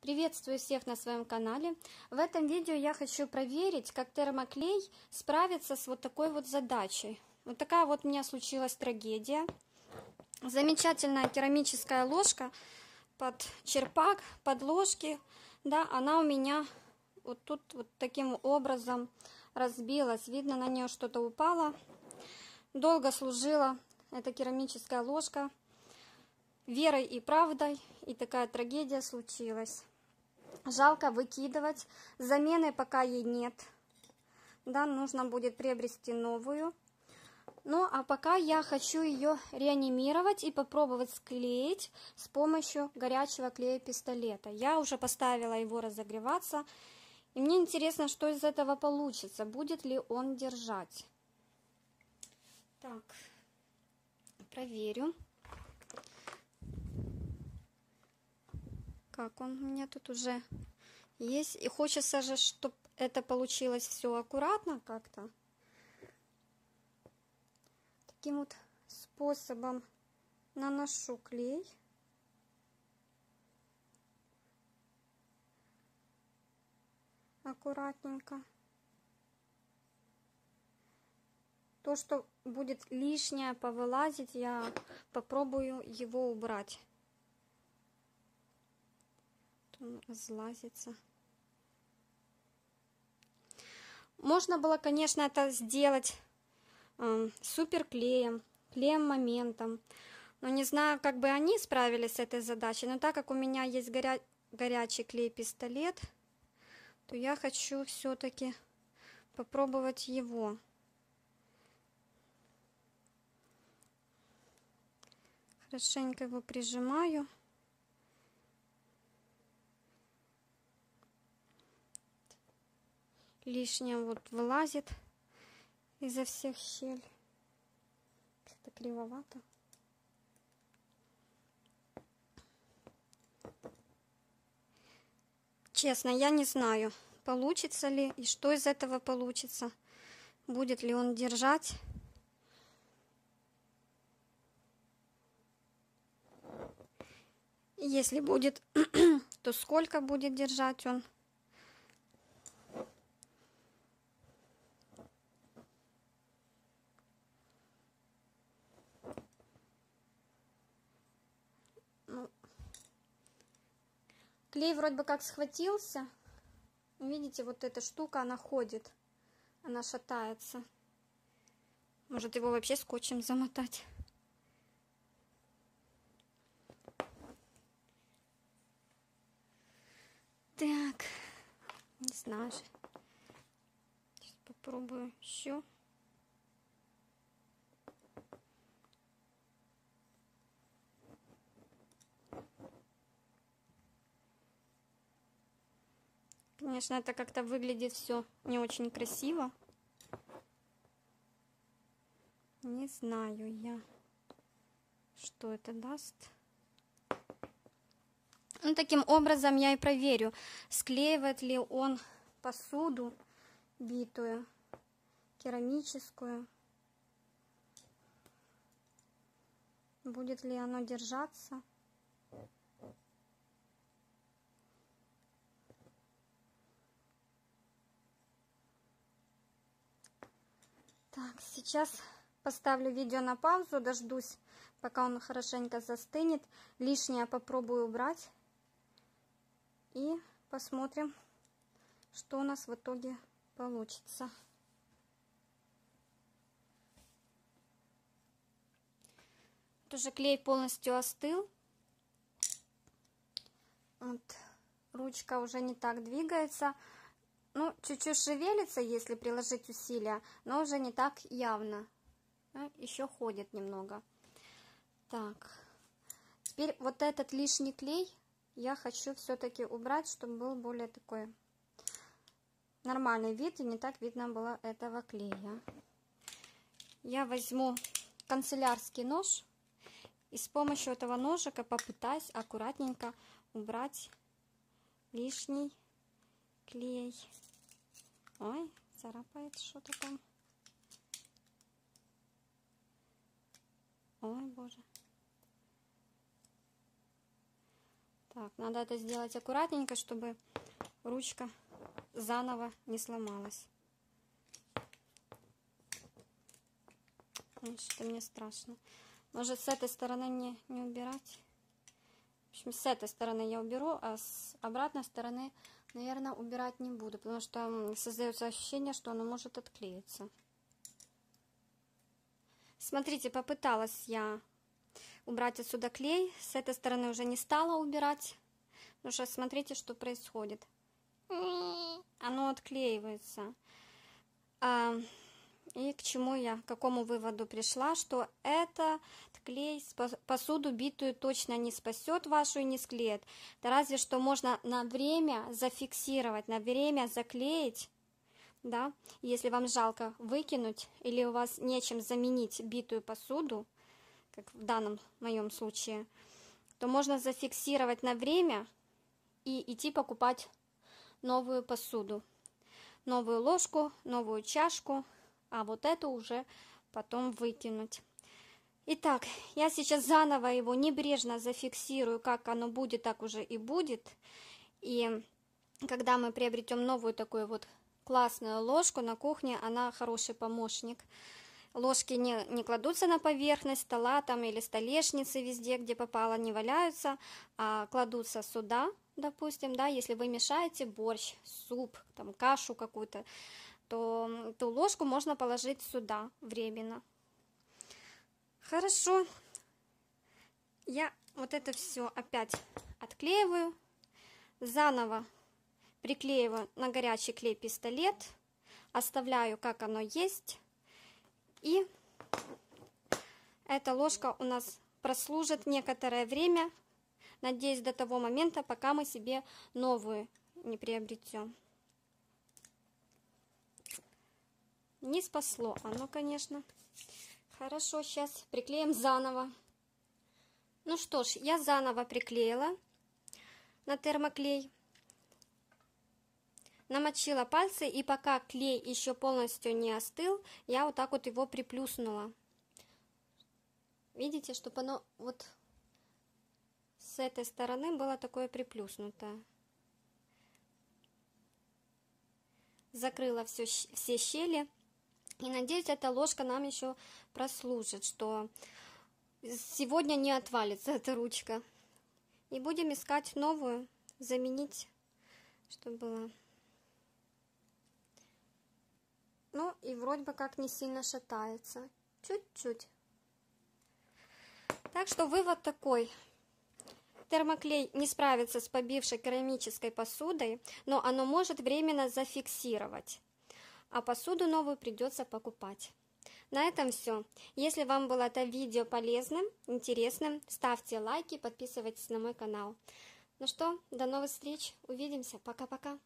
Приветствую всех на своем канале. В этом видео я хочу проверить, как термоклей справится с вот такой вот задачей. Вот такая вот у меня случилась трагедия. Замечательная керамическая ложка под черпак, под ложки, да, она у меня вот тут вот таким образом разбилась. Видно, на нее что-то упало. Долго служила эта керамическая ложка верой и правдой, и такая трагедия случилась. Жалко выкидывать. Замены пока ей нет. Да, нужно будет приобрести новую. Ну, а пока я хочу ее реанимировать и попробовать склеить с помощью горячего клея-пистолета. Я уже поставила его разогреваться. И мне интересно, что из этого получится. Будет ли он держать. Так, проверю. Так, он у меня тут уже есть. И хочется же, чтобы это получилось все аккуратно как-то. Таким вот способом наношу клей. Аккуратненько. То, что будет лишнее повылазить, я попробую его убрать. Разлазится. Можно было, конечно, это сделать супер клеем, клеем-моментом. Но не знаю, как бы они справились с этой задачей. Но так как у меня есть горячий клей-пистолет, то я хочу все-таки попробовать его. Хорошенько его прижимаю. Лишнее вот вылазит изо всех щель. Как-то кривовато. Честно, я не знаю, получится ли и что из этого получится. Будет ли он держать. Если будет, то сколько будет держать он. Клей вроде бы как схватился. Видите, вот эта штука, она ходит. Она шатается. Может, его вообще скотчем замотать. Так. Не знаю же. Сейчас попробую еще. Конечно, это как-то выглядит все не очень красиво. Не знаю я, что это даст. Ну, таким образом я и проверю, склеивает ли он посуду битую, керамическую. Будет ли оно держаться? Так, сейчас поставлю видео на паузу, дождусь, пока он хорошенько застынет. Лишнее попробую убрать. И посмотрим, что у нас в итоге получится. Тоже клей полностью остыл. Вот, ручка уже не так двигается. Ну, чуть-чуть шевелится, если приложить усилия, но уже не так явно. Еще ходит немного. Так, теперь вот этот лишний клей я хочу все-таки убрать, чтобы был более такой нормальный вид и не так видно было этого клея. Я возьму канцелярский нож и с помощью этого ножика попытаюсь аккуратненько убрать лишний клей. Ой, царапает что-то там. Ой, боже. Так, надо это сделать аккуратненько, чтобы ручка заново не сломалась. Что-то мне страшно. Может, с этой стороны мне не убирать? В общем, с этой стороны я уберу, а с обратной стороны, наверное, убирать не буду, потому что создается ощущение, что оно может отклеиться. Смотрите, попыталась я убрать отсюда клей. С этой стороны уже не стала убирать. Ну что, смотрите, что происходит. Оно отклеивается. И к чему я, к какому выводу пришла, что этот клей посуду битую точно не спасет вашу и не склеит. Да разве что можно на время зафиксировать, на время заклеить, да, если вам жалко выкинуть или у вас нечем заменить битую посуду, как в данном моем случае, то можно зафиксировать на время и идти покупать новую посуду, новую ложку, новую чашку. А вот это уже потом выкинуть. Итак, я сейчас заново его небрежно зафиксирую, как оно будет, так уже и будет. И когда мы приобретем новую такую вот классную ложку на кухне, она хороший помощник. Ложки не кладутся на поверхность стола там или столешницы везде, где попало, не валяются, а кладутся сюда, допустим, да, если вы мешаете борщ, суп, там, кашу какую-то, то ту ложку можно положить сюда временно. Хорошо. Я вот это все опять отклеиваю. Заново приклеиваю на горячий клей пистолет. Оставляю, как оно есть. И эта ложка у нас прослужит некоторое время. Надеюсь, до того момента, пока мы себе новую не приобретем. Не спасло оно, конечно. Хорошо, сейчас приклеим заново. Ну что ж, я заново приклеила на термоклей. Намочила пальцы, и пока клей еще полностью не остыл, я вот так вот его приплюснула. Видите, чтобы оно вот с этой стороны было такое приплюснутое. Закрыла все щели. И надеюсь, эта ложка нам еще прослужит, что сегодня не отвалится эта ручка. И будем искать новую, заменить, чтобы было. Ну и вроде бы как не сильно шатается, чуть-чуть. Так что вывод такой. Термоклей не справится с побившей керамической посудой, но оно может временно зафиксировать. А посуду новую придется покупать. На этом все. Если вам было это видео полезным, интересным, ставьте лайки, подписывайтесь на мой канал. Ну что, до новых встреч, увидимся, пока-пока.